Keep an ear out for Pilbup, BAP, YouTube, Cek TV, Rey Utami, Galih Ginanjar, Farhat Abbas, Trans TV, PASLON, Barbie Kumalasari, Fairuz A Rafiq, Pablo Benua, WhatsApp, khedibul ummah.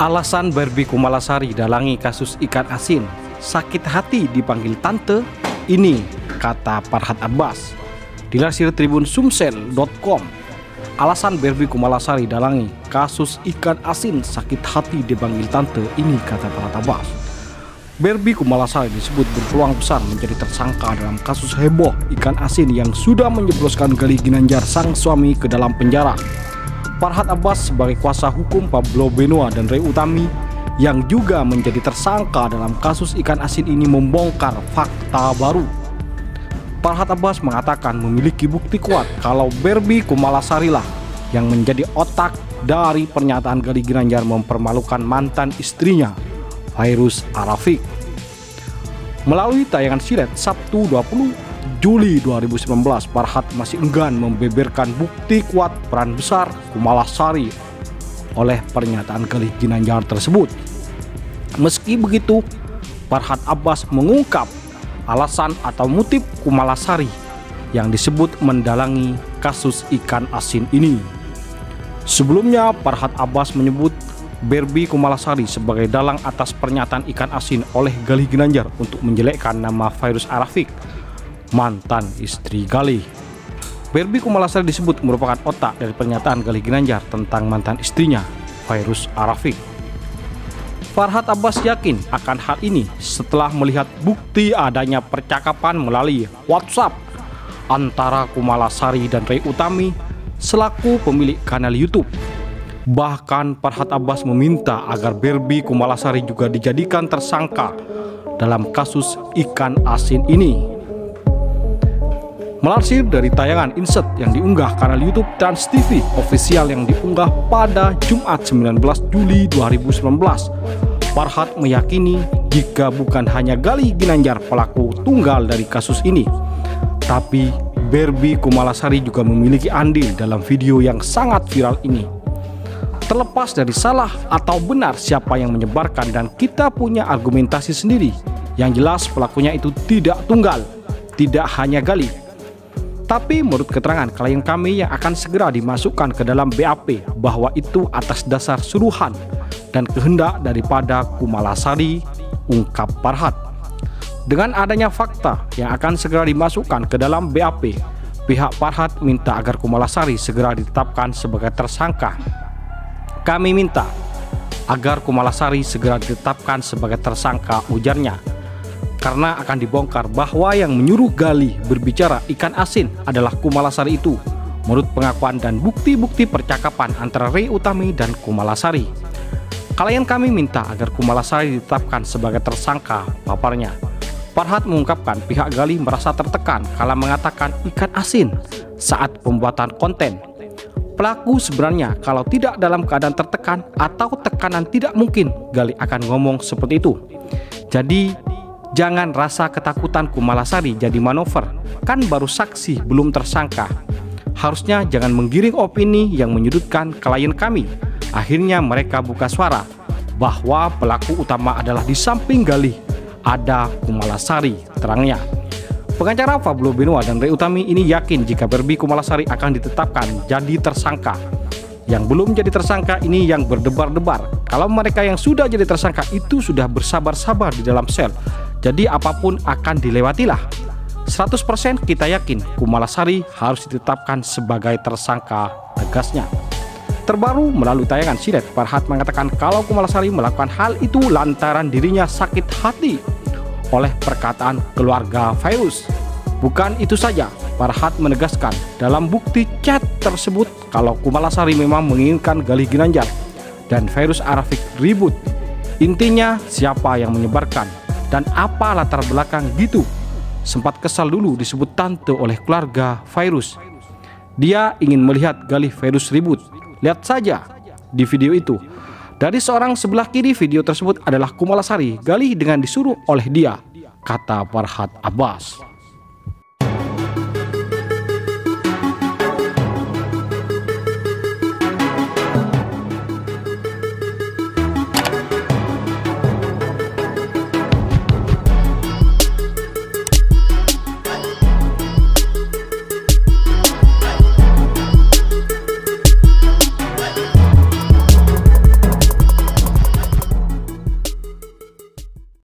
Alasan Barbie Kumalasari dalangi kasus ikan asin, sakit hati dipanggil tante, ini kata Farhat Abbas. Dilansir Tribun Sumsel.com, alasan Barbie Kumalasari dalangi kasus ikan asin, sakit hati dipanggil tante, ini kata Farhat Abbas. Barbie Kumalasari disebut berpeluang besar menjadi tersangka dalam kasus heboh ikan asin yang sudah menjebloskan Galih Ginanjar sang suami ke dalam penjara. Farhat Abbas sebagai kuasa hukum Pablo Benua dan Rey Utami yang juga menjadi tersangka dalam kasus ikan asin ini membongkar fakta baru. Farhat Abbas mengatakan memiliki bukti kuat kalau Barbie Kumalasari lah yang menjadi otak dari pernyataan Galih Ginanjar mempermalukan mantan istrinya, Fairuz A Rafiq. Melalui tayangan silet Sabtu 20 Juli 2019, Farhat masih enggan membeberkan bukti kuat peran besar Kumalasari oleh pernyataan Galih Ginanjar tersebut. Meski begitu, Farhat Abbas mengungkap alasan atau motif Kumalasari yang disebut mendalangi kasus ikan asin ini. Sebelumnya, Farhat Abbas menyebut Barbie Kumalasari sebagai dalang atas pernyataan ikan asin oleh Galih Ginanjar untuk menjelekkan nama Fairuz A Rafiq, mantan istri Galih. Barbie Kumalasari disebut merupakan otak dari pernyataan Galih Ginanjar tentang mantan istrinya, Fairuz A Rafiq. Farhat Abbas yakin akan hal ini setelah melihat bukti adanya percakapan melalui WhatsApp antara Kumalasari dan Rey Utami selaku pemilik kanal YouTube. Bahkan Farhat Abbas meminta agar Barbie Kumalasari juga dijadikan tersangka dalam kasus ikan asin ini. Melansir dari tayangan insert yang diunggah kanal YouTube Trans TV official yang diunggah pada Jumat 19 Juli 2019, Farhat meyakini jika bukan hanya Galih Ginanjar pelaku tunggal dari kasus ini, tapi Barbie Kumalasari juga memiliki andil dalam video yang sangat viral ini. Terlepas dari salah atau benar siapa yang menyebarkan dan kita punya argumentasi sendiri, yang jelas pelakunya itu tidak tunggal, tidak hanya Galih. Tapi menurut keterangan klien kami yang akan segera dimasukkan ke dalam BAP, bahwa itu atas dasar suruhan dan kehendak daripada Kumalasari, ungkap Farhat. Dengan adanya fakta yang akan segera dimasukkan ke dalam BAP, pihak Farhat minta agar Kumalasari segera ditetapkan sebagai tersangka. Kami minta agar Kumalasari segera ditetapkan sebagai tersangka, ujarnya. Karena akan dibongkar bahwa yang menyuruh Galih berbicara ikan asin adalah Kumalasari itu, menurut pengakuan dan bukti-bukti percakapan antara Rey Utami dan Kumalasari. Klien kami minta agar Kumalasari ditetapkan sebagai tersangka, paparnya. Farhat mengungkapkan pihak Galih merasa tertekan kala mengatakan ikan asin saat pembuatan konten. Pelaku sebenarnya kalau tidak dalam keadaan tertekan atau tekanan tidak mungkin Galih akan ngomong seperti itu. Jadi jangan rasa ketakutan Kumalasari jadi manuver, kan baru saksi belum tersangka. Harusnya jangan menggiring opini yang menyudutkan klien kami. Akhirnya mereka buka suara bahwa pelaku utama adalah di samping Galih ada Kumalasari, terangnya. Pengacara Pablo Benua dan Rey Utami ini yakin jika Barbie Kumalasari akan ditetapkan jadi tersangka. Yang belum jadi tersangka ini yang berdebar-debar. Kalau mereka yang sudah jadi tersangka itu sudah bersabar-sabar di dalam sel. Jadi apapun akan dilewatilah. 100% kita yakin Kumalasari harus ditetapkan sebagai tersangka, tegasnya. Terbaru melalui tayangan silet, Farhat mengatakan kalau Kumalasari melakukan hal itu lantaran dirinya sakit hati oleh perkataan keluarga Fairuz. Bukan itu saja, Farhat menegaskan dalam bukti chat tersebut kalau Kumalasari memang menginginkan Galih Ginanjar dan Fairuz A Rafiq ribut. Intinya siapa yang menyebarkan dan apa latar belakang gitu. Sempat kesal dulu disebut tante oleh keluarga Fairuz. Dia ingin melihat Galih Fairuz ribut. Lihat saja di video itu. Dari seorang sebelah kiri video tersebut adalah Kumalasari, Galih dengan disuruh oleh dia, kata Farhat Abbas.